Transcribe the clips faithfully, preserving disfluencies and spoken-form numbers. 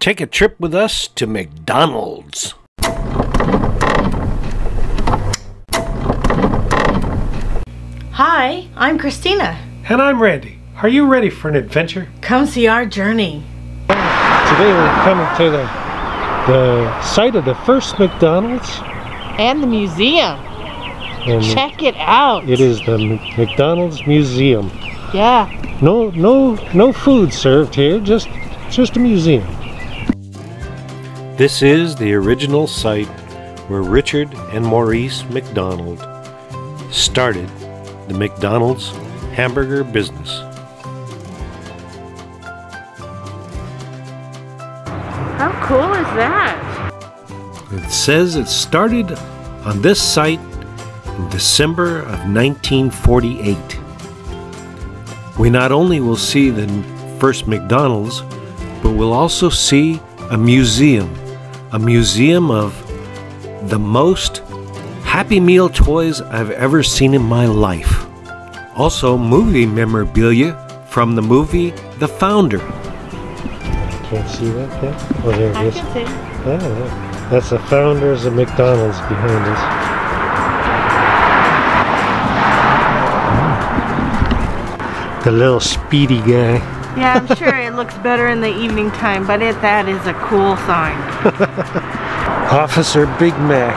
Take a trip with us to McDonald's. Hi, I'm Christina. And I'm Randy. Are you ready for an adventure? Come see our journey. Today we're coming to the, the site of the first McDonald's. And the museum. And check it out. It is the McDonald's Museum. Yeah. No, no, no food served here, just, just a museum. This is the original site where Richard and Maurice McDonald started the McDonald's hamburger business. How cool is that? It says it started on this site in December of nineteen forty-eight. We not only will see the first McDonald's, but we'll also see a museum. A museum of the most Happy Meal toys I've ever seen in my life. Also movie memorabilia from the movie The Founder. Can't see that yet? Oh, there it is. I can see. Oh, that's the founders of McDonald's behind us. The little speedy guy. Yeah, I'm sure it looks better in the evening time, but it, that is a cool sign. Officer Big Mac.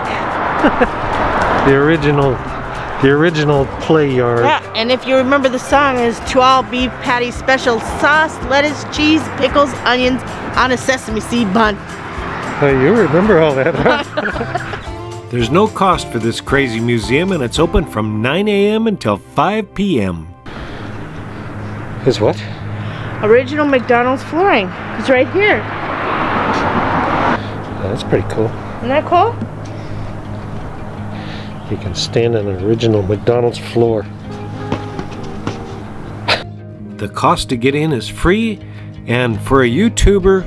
The original. The original play yard. Yeah, and if you remember the song is to all beef patty special sauce, lettuce, cheese, pickles, onions on a sesame seed bun. Oh, you remember all that, huh? There's no cost for this crazy museum, and it's open from nine A M until five P M Is what? Original McDonald's flooring. It's right here. Oh, that's pretty cool. Isn't that cool? You can stand on an original McDonald's floor. The cost to get in is free, and for a YouTuber,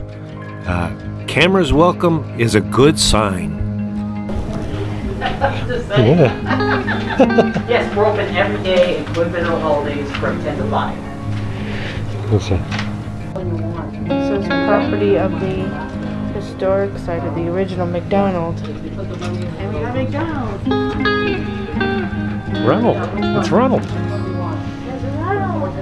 uh, cameras welcome is a good sign. Yeah. Yes, we're open every day, including the holidays, from ten to five. Okay. So it's property of the historic site of the original McDonald's. And we have McDonald's. Ronald. It's Ronald. It's Ronald.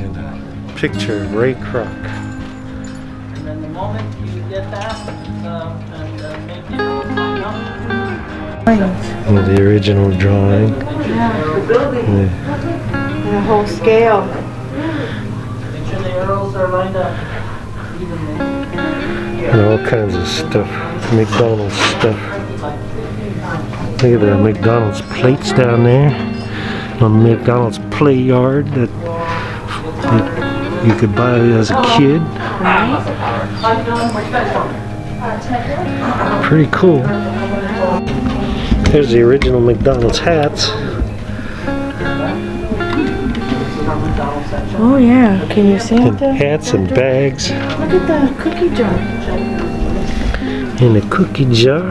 And a picture of Ray Kroc. And then the moment you get that, um, and uh, make it all come up. And the original drawing. Yeah, the building. Yeah. And the whole scale. Make sure the arrows are lined up. And all kinds of stuff. McDonald's stuff. Look at the McDonald's plates down there. The McDonald's play yard that, that you could buy as a kid. Pretty cool. There's the original McDonald's hats. Oh yeah, can you see it? Hats and bags. Look at the cookie jar. And the cookie jar.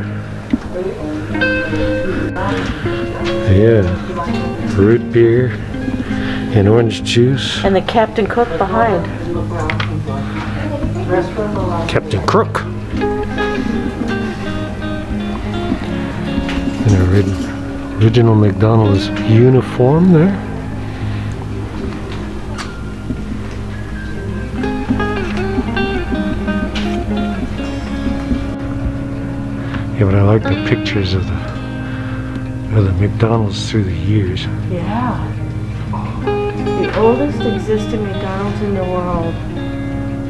Yeah, root beer and orange juice. And the Captain Cook behind. Captain Crook. Original McDonald's uniform there. Yeah, but I like the pictures of the of the McDonald's through the years. Yeah. The oldest existing McDonald's in the world,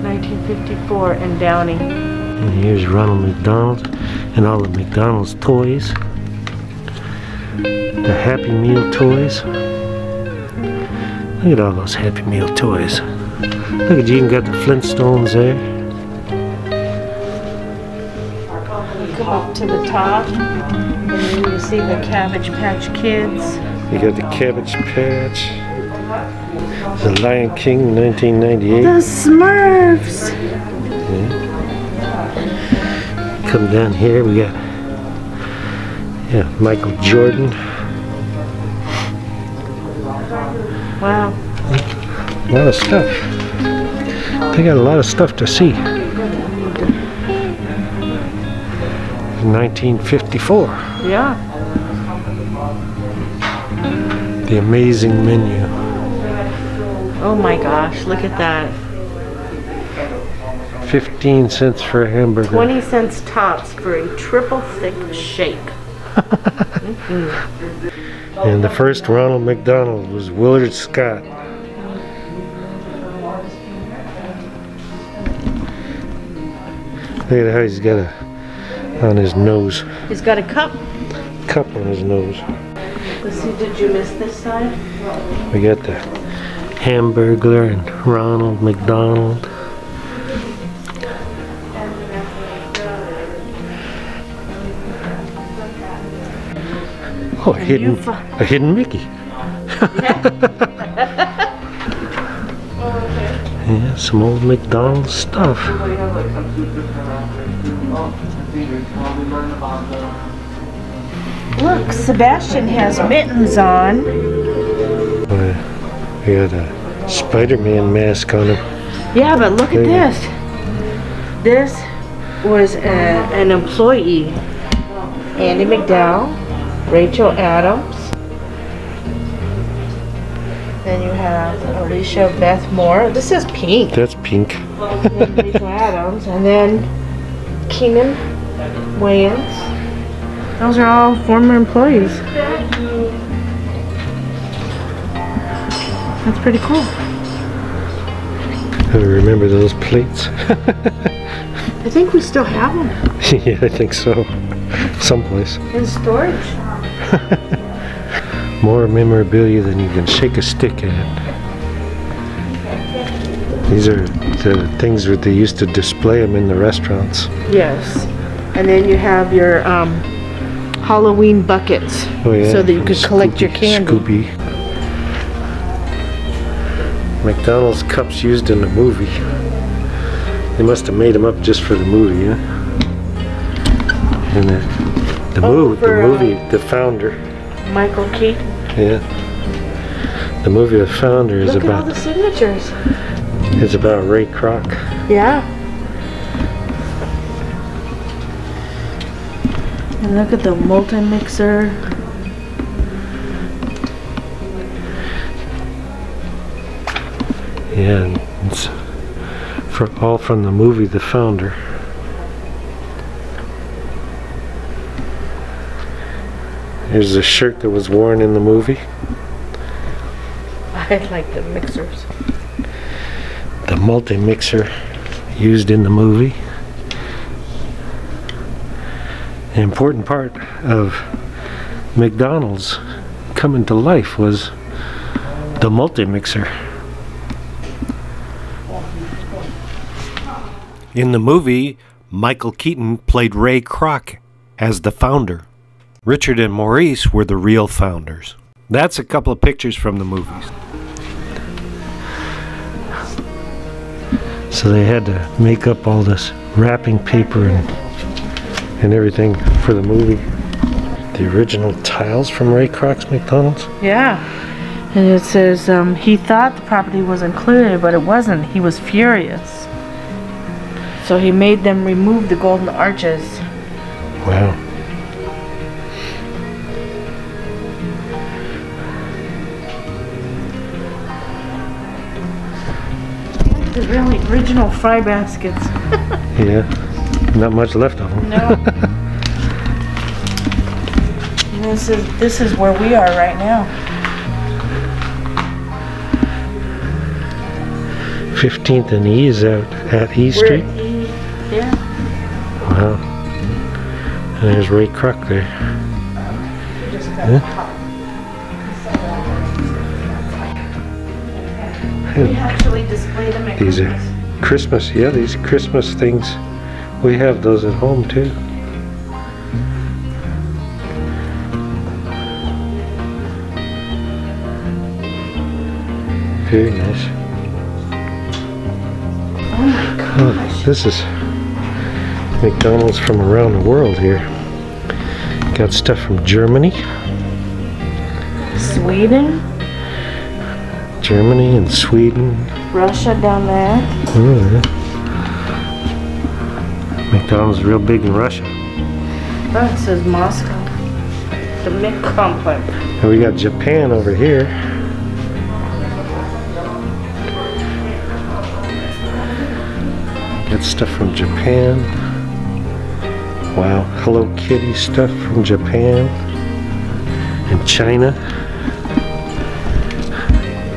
nineteen fifty-four in Downey. And here's Ronald McDonald and all the McDonald's toys. The Happy Meal toys. Look at all those Happy Meal toys. Look at you, even got the Flintstones there. Go up to the top, and then you see the Cabbage Patch Kids. You got the Cabbage Patch. The Lion King, nineteen ninety-eight. The Smurfs. Okay. Come down here, we got Yeah, Michael Jordan. Wow. A lot of stuff. They got a lot of stuff to see. nineteen fifty-four. Yeah. The amazing menu. Oh my gosh, look at that. fifteen cents for a hamburger. twenty cents tops for a triple thick shake. Mm-hmm. And the first Ronald McDonald was Willard Scott. Look at how he's got a on his nose. He's got a cup. Cup on his nose. Let's see, did you miss this side? We got the Hamburglar and Ronald McDonald. Oh, a hidden, a hidden Mickey. Yeah. Yeah, some old McDonald's stuff. Look, Sebastian has mittens on. Uh, he had a Spider-Man mask on him. Yeah, but look there at this. This was a, an employee, Andy McDowell. Rachel Adams. Then you have Alicia Beth Moore. This is pink. That's pink. And then Rachel Adams. And then Kenan Wayans. Those are all former employees. That's pretty cool. I remember those plates. I think we still have them. Yeah, I think so. Someplace. In storage. More memorabilia than you can shake a stick at. These are the things that they used to display them in the restaurants. Yes. And then you have your um, Halloween buckets. Oh, yeah. So that you could collect your candy. Scooby. McDonald's cups used in the movie. They must have made them up just for the movie, huh? And the The, oh, movie, for, the movie, uh, The Founder. Michael Keaton. Yeah. The movie The Founder is Look about. Look at all the signatures. It's about Ray Kroc. Yeah. And look at the multi-mixer. Yeah, and it's for, all from the movie The Founder. Here's a shirt that was worn in the movie. I like the mixers. The multi-mixer used in the movie. An important part of McDonald's coming to life was the multi-mixer. In the movie, Michael Keaton played Ray Kroc as the founder. Richard and Maurice were the real founders. That's a couple of pictures from the movies. So they had to make up all this wrapping paper and, and everything for the movie. The original tiles from Ray Kroc's McDonald's? Yeah. And it says, um, he thought the property was included, but it wasn't. He was furious. So he made them remove the golden arches. Wow. The really original fry baskets. Yeah, not much left of them. No. This is this is where we are right now. Fifteenth and E is out at E Street. We're at E, yeah. Wow. And there's Ray Kroc there. Yeah. We actually display them at Christmas. These are Christmas, yeah, these Christmas things. We have those at home too. Very nice. Oh my gosh. Oh, this is McDonald's from around the world here. Got stuff from Germany. Sweden. Germany and Sweden. Russia down there. Mm-hmm. McDonald's is real big in Russia. Oh, it says Moscow. The Mick Complex. And we got Japan over here. Got stuff from Japan. Wow, Hello Kitty stuff from Japan and China.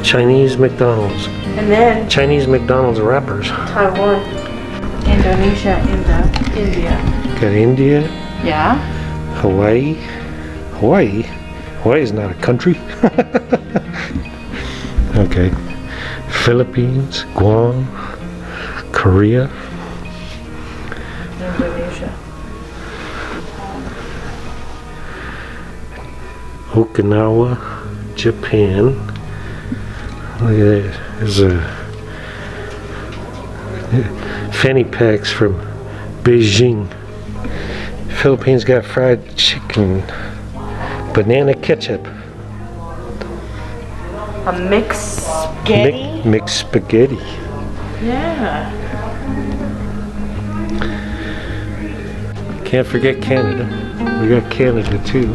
Chinese McDonald's. And then Chinese McDonald's wrappers. Taiwan, Indonesia, India, India. Got India. Yeah. Hawaii. Hawaii. Hawaii is not a country. Okay. Philippines, Guam, Korea. Indonesia. Okinawa, Japan. Look at that. There's a fanny packs from Beijing. Philippines got fried chicken, banana ketchup, a mixed spaghetti. Mi mixed spaghetti. Yeah. Can't forget Canada. We got Canada too.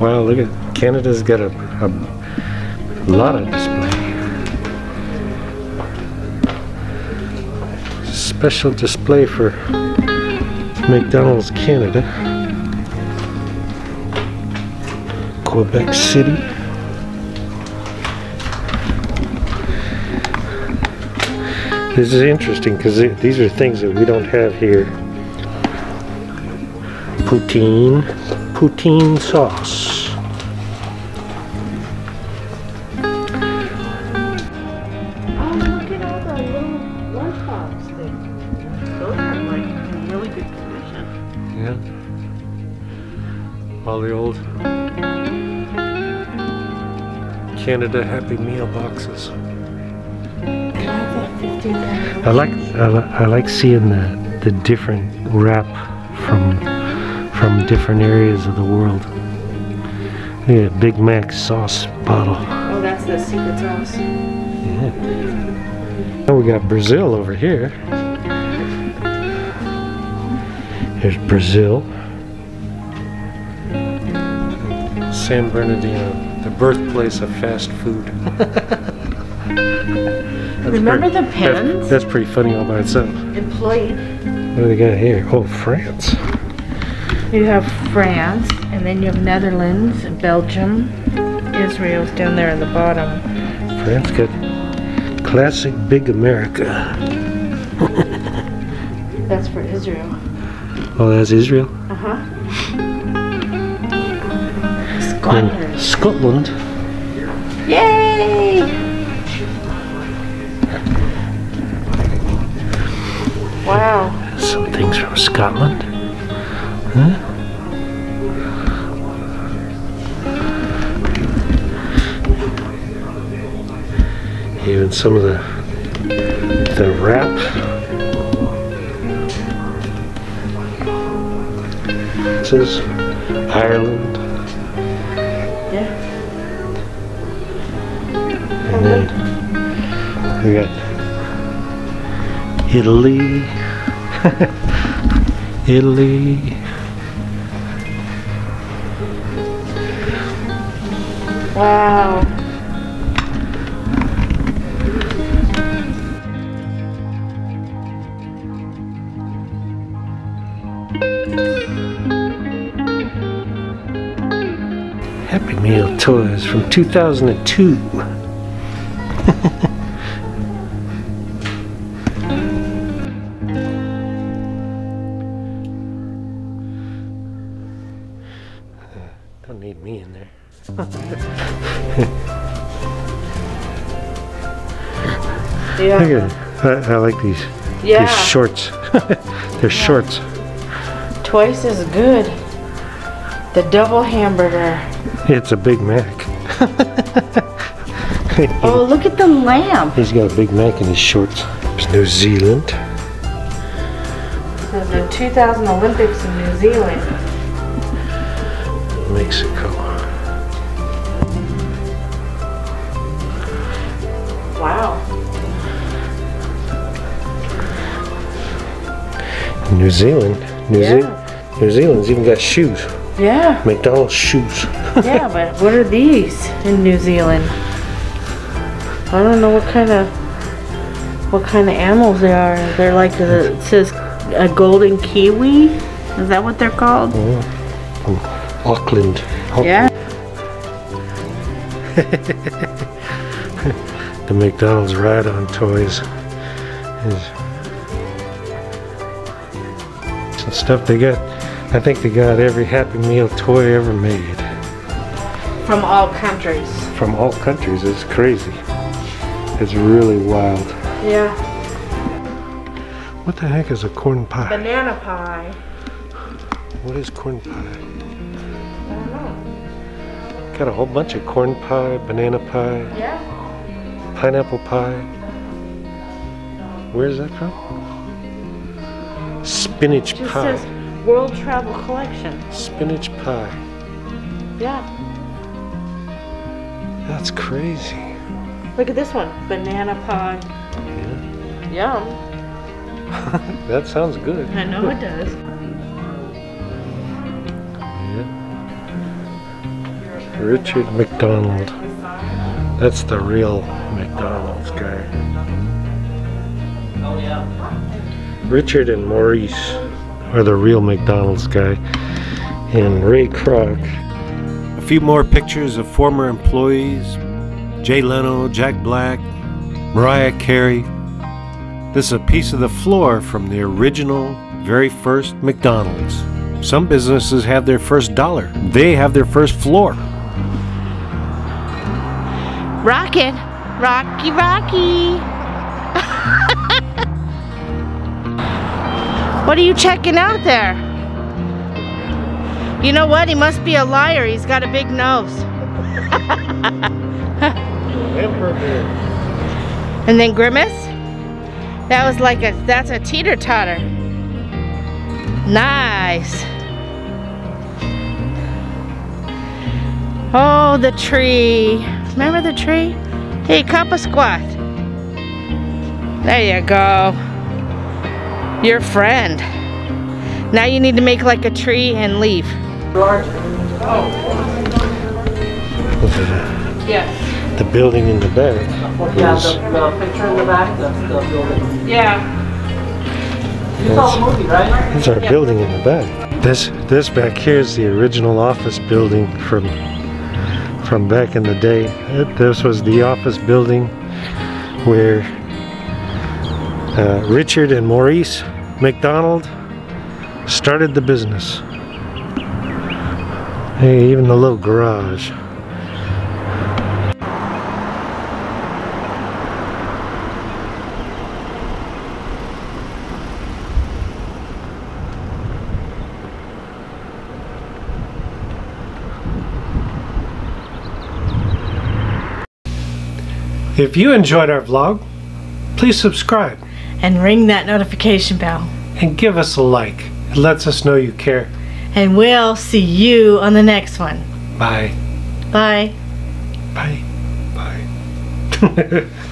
Wow! Look at Canada's got a, a A lot of display. Special display for McDonald's Canada. Quebec City. This is interesting because these are things that we don't have here. Poutine. Poutine sauce. Canada Happy Meal boxes. I like I, li I like seeing the the different wrap from from different areas of the world. Yeah, Big Mac sauce bottle. Oh, that's the secret sauce. Yeah. Now we got Brazil over here. Here's Brazil. San Bernardino. The birthplace of fast food. Remember pretty, the pens? That's, that's pretty funny all by itself. Employee. What do they got here? Oh, France. You have France, and then you have Netherlands, Belgium, Israel's down there in the bottom. France got classic Big America. That's for Israel. Oh, that's Israel? Uh-huh. Scotland. Scotland. Yay! Wow. Some things from Scotland. Huh? Even some of the the wrap. It says Ireland. And then we got Italy, Italy, wow. Happy Meal toys from two thousand two. Don't need me in there. Yeah. Look at, I, I like these. Yeah. These shorts. They're yeah. shorts. Twice as good. The double hamburger. It's a Big Mac. Oh, look at the lamp. He's got a Big Mac in his shorts. It's New Zealand. hosted the two thousand Olympics in New Zealand. Mexico. Wow. New Zealand. New, yeah. Ze New Zealand's even got shoes. Yeah. McDonald's shoes. Yeah, but what are these in New Zealand? I don't know what kind of what kind of animals they are. They're like a, it says a golden kiwi. Is that what they're called? Yeah. Auckland. Auckland. Yeah. The McDonald's ride-on toys is some stuff they got. I think they got every Happy Meal toy ever made. From all countries. From all countries. It's crazy. It's really wild. Yeah. What the heck is a corn pie? Banana pie. What is corn pie? I don't know. Got a whole bunch of corn pie, banana pie. Yeah. Pineapple pie. Where's that from? Spinach just pie. Says World Travel Collection. Spinach pie. Yeah. That's crazy. Look at this one, banana pie. Yeah. Yum. That sounds good. I know it does. Yeah. Richard McDonald. That's the real McDonald's guy. Oh yeah. Richard and Maurice are the real McDonald's guy, and Ray Kroc. A few more pictures of former employees. Jay Leno, Jack Black, Mariah Carey. This is a piece of the floor from the original, very first McDonald's. Some businesses have their first dollar. They have their first floor. Rocket, Rocky, Rocky. What are you checking out there? You know what? He must be a liar. He's got a big nose. And then Grimace? That was like a, that's a teeter-totter. Nice. Oh, the tree. Remember the tree? Hey, cop a squat. There you go. Your friend. Now you need to make like a tree and leave. Large. Oh. Yeah. The building in the back. Yeah, the, the picture in the back, that's the building. Yeah. You saw the movie, right? It's our yeah. building in the back. This this back here is the original office building from from back in the day. It, this was the office building where uh, Richard and Maurice McDonald started the business. Hey, even the little garage. If you enjoyed our vlog, please subscribe and ring that notification bell and give us a like. It lets us know you care. And we'll see you on the next one. Bye. Bye. Bye. Bye.